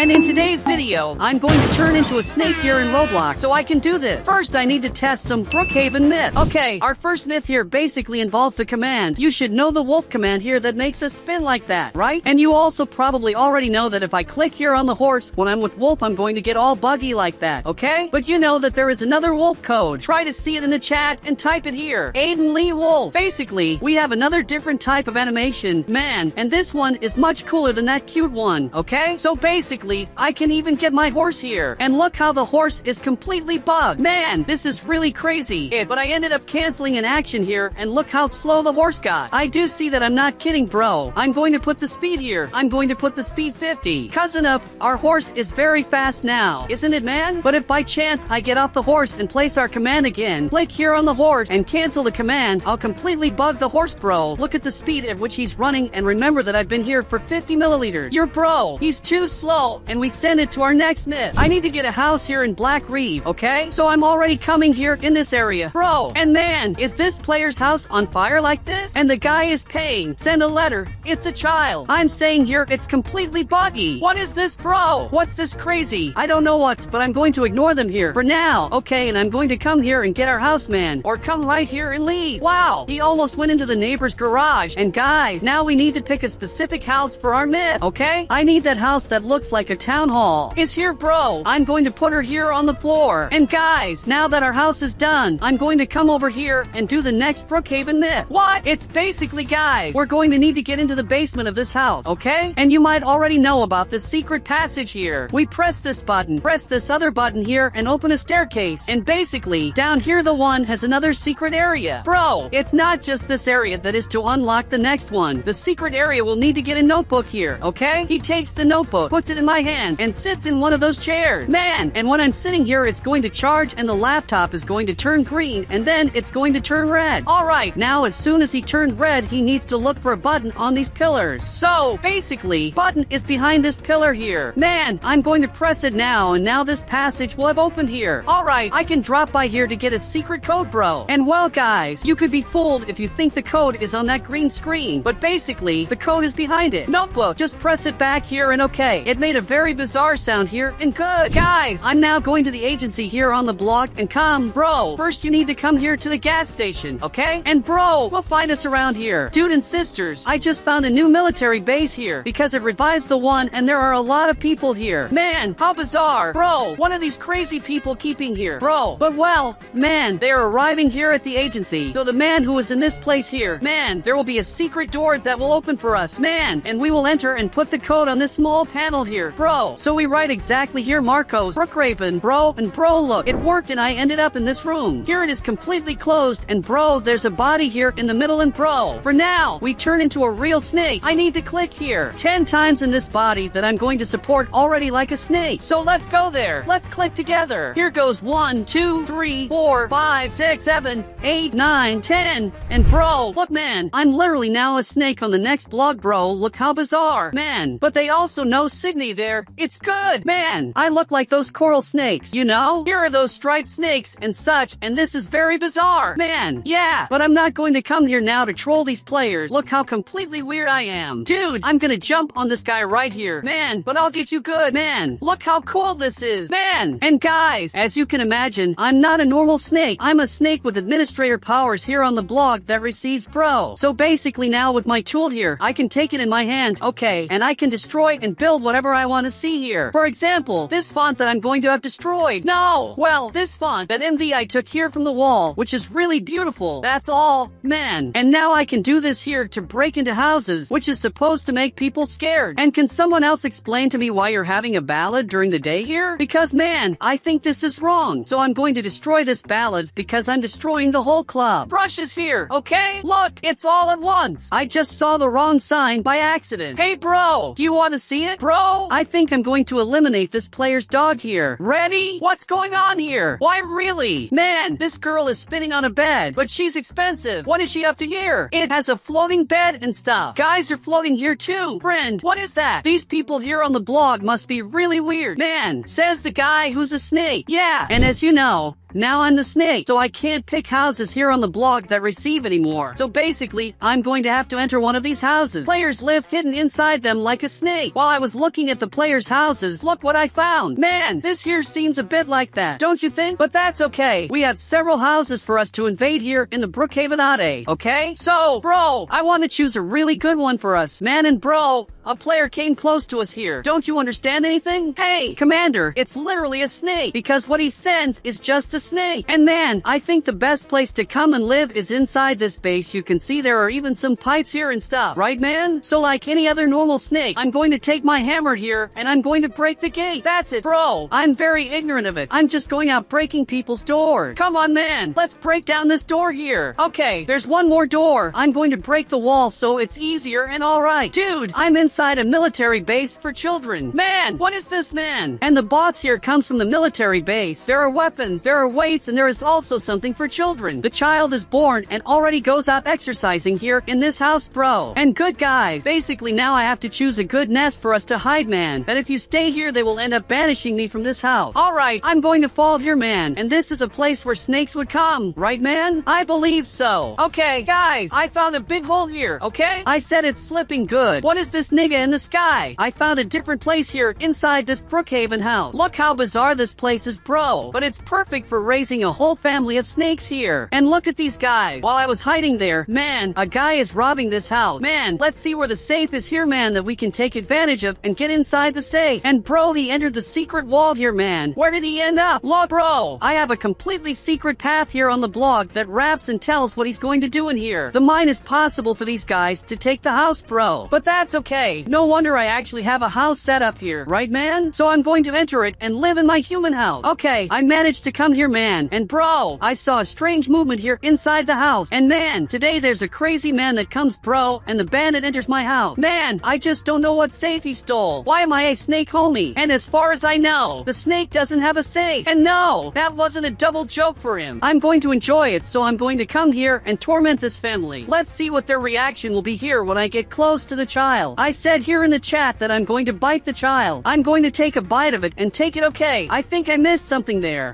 And in today's video, I'm going to turn into a snake here in Roblox, so I can do this. First, I need to test some Brookhaven myths. Okay, our first myth here basically involves the command. You should know the wolf command here that makes us spin like that, right? And you also probably already know that if I click here on the horse, when I'm with wolf, I'm going to get all buggy like that, okay? But you know that there is another wolf code. Try to see it in the chat and type it here. Aiden Lee Wolf. Basically, we have another different type of animation, man, and this one is much cooler than that cute one, okay? So basically, I can even get my horse here. And look how the horse is completely bugged. Man, this is really crazy. But I ended up canceling an action here, and look how slow the horse got. I do see that I'm not kidding, bro. I'm going to put the speed here. I'm going to put the speed 50. Cause enough, our horse is very fast now. Isn't it, man? But if by chance I get off the horse and place our command again, click here on the horse and cancel the command, I'll completely bug the horse, bro. Look at the speed at which he's running, and remember that I've been here for 50 milliliters. Your bro, he's too slow, and we send it to our next myth. I need to get a house here in Black Reef, okay? So I'm already coming here in this area, bro. And man, is this player's house on fire like this? And the guy is paying. Send a letter. It's a child. I'm saying here it's completely buggy. What is this, bro? What's this crazy? I don't know what's, but I'm going to ignore them here for now. Okay, and I'm going to come here and get our house, man, or come right here and leave. Wow, he almost went into the neighbor's garage. And guys, now we need to pick a specific house for our myth, okay? I need that house that looks like a town hall. Is here, bro. I'm going to put her here on the floor. And guys, now that our house is done, I'm going to come over here and do the next Brookhaven myth. What? It's basically, guys, we're going to need to get into the basement of this house, okay? And you might already know about this secret passage here. We press this button, press this other button here, and open a staircase. And basically, down here the one has another secret area. Bro, it's not just this area that is to unlock the next one. The secret area will need to get a notebook here, okay? He takes the notebook, puts it in my hand, and sits in one of those chairs. Man, and when I'm sitting here, it's going to charge, and the laptop is going to turn green, and then it's going to turn red. Alright, now as soon as he turned red, he needs to look for a button on these pillars. So, basically, button is behind this pillar here. Man, I'm going to press it now, and now this passage will have opened here. Alright, I can drop by here to get a secret code, bro. And well, guys, you could be fooled if you think the code is on that green screen, but basically, the code is behind it. Notebook, just press it back here, and okay, it made a very bizarre sound here, and good. Guys, I'm now going to the agency here on the block, and come, bro, first you need to come here to the gas station, okay? And bro, we'll find us around here. Dude and sisters, I just found a new military base here, because it revives the one, and there are a lot of people here. Man, how bizarre. Bro, what are these crazy people keeping here? Bro, but well, man, they are arriving here at the agency. So the man who is in this place here, man, there will be a secret door that will open for us, man, and we will enter and put the code on this small panel here, bro. So we write exactly here, Marcos, Brookhaven, bro, and bro, look, it worked, and I ended up in this room. Here it is completely closed, and bro, there's a body here in the middle, and bro, for now, we turn into a real snake. I need to click here 10 times in this body that I'm going to support already like a snake. So let's go there. Let's click together. Here goes 1, 2, 3, 4, 5, 6, 7, 8, 9, 10, and bro, look, man, I'm literally now a snake on the next blog, bro. Look how bizarre, man. But they also know Sydney there. It's good, man. I look like those coral snakes, you know? Here are those striped snakes and such, and this is very bizarre, man. Yeah, but I'm not going to come here now to troll these players. Look how completely weird I am. Dude, I'm gonna jump on this guy right here, man, but I'll get you good, man. Look how cool this is, man. And guys, as you can imagine, I'm not a normal snake. I'm a snake with administrator powers here on the blog that receives bro. So basically now with my tool here, I can take it in my hand, okay, and I can destroy and build whatever I want to see here. For example, this font that I'm going to have destroyed. No! Well, this font that MV I took here from the wall, which is really beautiful. That's all, man. And now I can do this here to break into houses, which is supposed to make people scared. And can someone else explain to me why you're having a ballad during the day here? Because, man, I think this is wrong. So I'm going to destroy this ballad because I'm destroying the whole club. Brushes here, okay? Look, it's all at once. I just saw the wrong sign by accident. Hey, bro, do you want to see it? Bro, I think I'm going to eliminate this player's dog here. Ready? What's going on here? Why, really? Man, this girl is spinning on a bed, but she's expensive. What is she up to here? It has a floating bed and stuff. Guys are floating here too. Friend, what is that? These people here on the blog must be really weird. Man, says the guy who's a snake. Yeah, and as you know, Now I'm the snake, so I can't pick houses here on the block that receive anymore. So basically, I'm going to have to enter one of these houses. Players live hidden inside them like a snake. While I was looking at the players' houses, look what I found. Man, this here seems a bit like that, don't you think? But that's okay. We have several houses for us to invade here in the Brookhaven Ade, okay? So, bro, I want to choose a really good one for us. Man and bro, a player came close to us here. Don't you understand anything? Hey, Commander, it's literally a snake, because what he sends is just a snake. And man, I think the best place to come and live is inside this base. You can see there are even some pipes here and stuff, right man? So like any other normal snake, I'm going to take my hammer here and I'm going to break the gate. That's it, bro. I'm very ignorant of it. I'm just going out breaking people's doors. Come on man, let's break down this door here. Okay, there's one more door. I'm going to break the wall so it's easier and alright. Dude, I'm inside a military base for children. Man, what is this man? And the boss here comes from the military base. There are weapons, there are weights, and there is also something for children. The child is born and already goes out exercising here in this house, bro. And good guys, basically now I have to choose a good nest for us to hide, man. But if you stay here, they will end up banishing me from this house. Alright, I'm going to fall here, man. And this is a place where snakes would come, right man? I believe so. Okay, guys, I found a big hole here, okay? I said it's slipping good. What is this nigga in the sky? I found a different place here inside this Brookhaven house. Look how bizarre this place is, bro. But it's perfect for raising a whole family of snakes here. And look at these guys. While I was hiding there, man, a guy is robbing this house. Man, let's see where the safe is here, man, that we can take advantage of and get inside the safe. And bro, he entered the secret wall here, man. Where did he end up? Look, bro, I have a completely secret path here on the blog that raps and tells what he's going to do in here. The mine is possible for these guys to take the house, bro. But that's okay. No wonder I actually have a house set up here, right man? So I'm going to enter it and live in my human house. Okay, I managed to come here, man. And bro, I saw a strange movement here inside the house. And man, today there's a crazy man that comes, bro, and the bandit enters my house. Man, I just don't know what safe he stole. Why am I a snake, homie? And as far as I know, the snake doesn't have a safe. And no, that wasn't a double joke for him. I'm going to enjoy it, so I'm going to come here and torment this family. Let's see what their reaction will be here when I get close to the child. I said here in the chat that I'm going to bite the child. I'm going to take a bite of it and take it, okay. I think I missed something there.